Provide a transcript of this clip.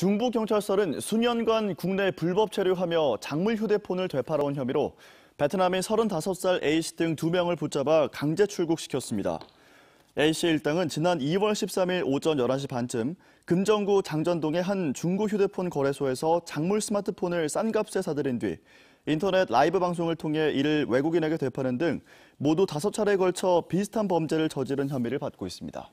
중부경찰서는 수년간 국내 불법 체류하며 작물 휴대폰을 되팔아온 혐의로 베트남인 35살 A씨 등 2명을 붙잡아 강제 출국시켰습니다. A씨 일당은 지난 2월 13일 오전 11시 반쯤 금정구 장전동의 한 중고 휴대폰 거래소에서 작물 스마트폰을 싼 값에 사들인 뒤 인터넷 라이브 방송을 통해 이를 외국인에게 되파는 등 모두 5차례에 걸쳐 비슷한 범죄를 저지른 혐의를 받고 있습니다.